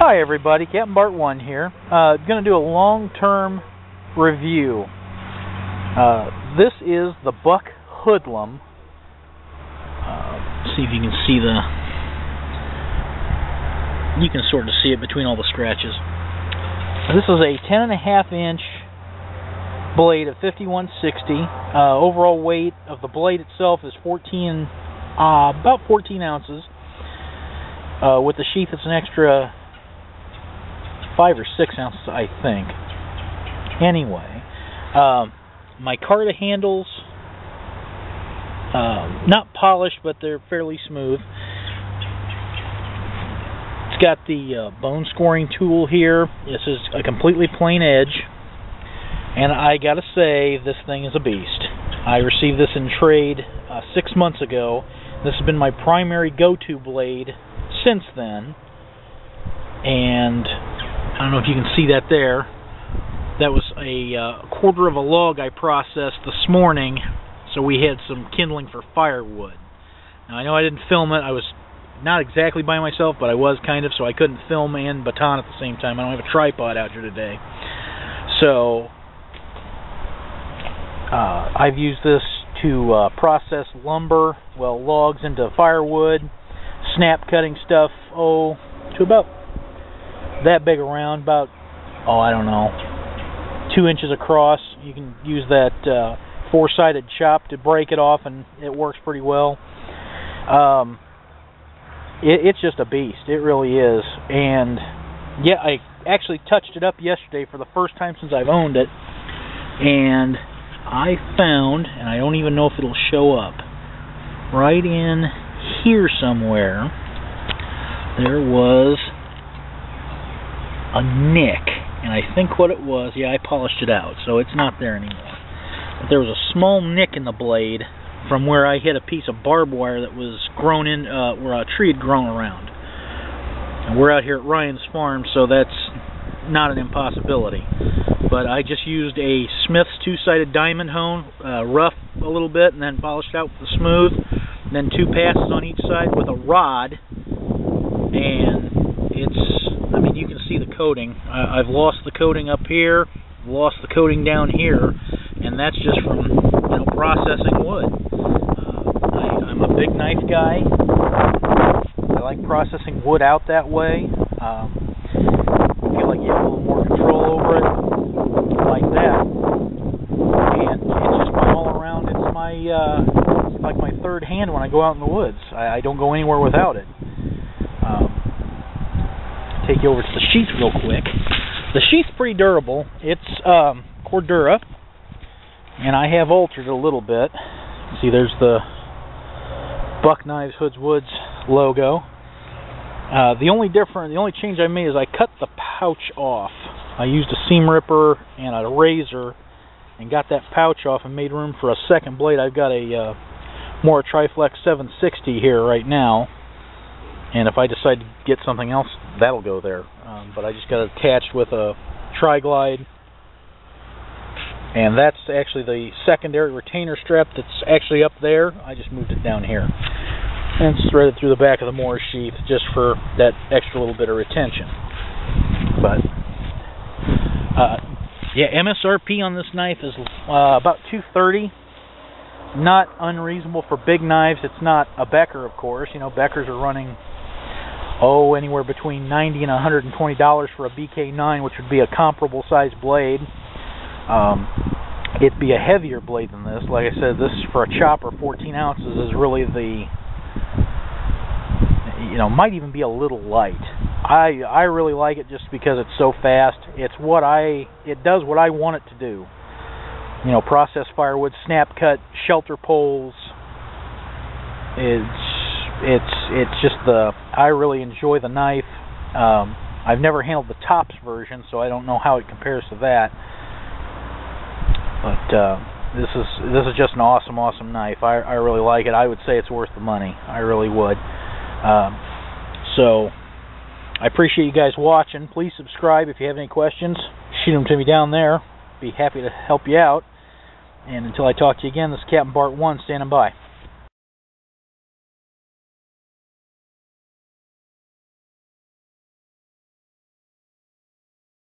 Hi everybody, Captain Bart One here. Going to do a long-term review. This is the Buck Hoodlum. See if you can see the... You can sort of see it between all the scratches. This is a 10.5-inch blade of 5160. Overall weight of the blade itself is about 14 ounces. With the sheath, it's an extra 5 or 6 ounces, I think. Anyway, my Carta handles, not polished, but they're fairly smooth. It's got the bone scoring tool here. This is a completely plain edge, and I gotta say, this thing is a beast. I received this in trade 6 months ago. This has been my primary go-to blade since then, and I don't know if you can see that there. That was a quarter of a log I processed this morning, so we had some kindling for firewood. Now, I know I didn't film it. I was not exactly by myself, but I was kind of, so I couldn't film and baton at the same time. I don't have a tripod out here today. So, I've used this to process lumber, well, logs into firewood, snap cutting stuff, to about that big around, about, I don't know, 2 inches across. You can use that four-sided chop to break it off, and it works pretty well. It's just a beast. It really is. And, yeah, I actually touched it up yesterday for the first time since I've owned it, and I found, and I don't even know if it'll show up, right in here somewhere, there was a nick, and I think what it was, yeah, I polished it out, so it's not there anymore. But there was a small nick in the blade from where I hit a piece of barbed wire that was grown in, where a tree had grown around. And we're out here at Ryan's Farm, so that's not an impossibility. But I just used a Smith's two-sided diamond hone, rough a little bit, and then polished out with the smooth, and then two passes on each side with a rod, and I mean, you can see the coating. I've lost the coating up here, lost the coating down here, and that's just from, processing wood. I'm a big knife guy. I like processing wood out that way. I feel like you have a little more control over it, like that. And it's just all around. It's my... like my third hand when I go out in the woods. I don't go anywhere without it. Take you over to the sheath real quick. The sheath's pretty durable. It's Cordura, and I have altered it a little bit. See, there's the Buck Knives Hoods Woods logo. The only change I made is I cut the pouch off. I used a seam ripper and a razor and got that pouch off and made room for a second blade. I've got a Moore Triflex 760 here right now, and if I decide to get something else, that'll go there. But I just got it attached with a tri-glide, and that's actually the secondary retainer strap that's actually up there. I just moved it down here, and it's threaded through the back of the Moore sheath just for that extra little bit of retention. But yeah, MSRP on this knife is about $230. Not unreasonable for big knives. It's not a Becker, of course. You know, Beckers are running, anywhere between $90 and $120 for a BK9, which would be a comparable size blade. It'd be a heavier blade than this. Like I said, this for a chopper, 14 ounces is really the, might even be a little light. I really like it just because it's so fast. It does what I want it to do. You know, process firewood, snap cut, shelter poles. It's just I really enjoy the knife. I've never handled the TOPS version, so I don't know how it compares to that. But this is just an awesome knife. I really like it. I would say it's worth the money. I really would. So I appreciate you guys watching. Please subscribe if you have any questions. Shoot them to me down there. Be happy to help you out. And until I talk to you again, this is Captain Bart One standing by.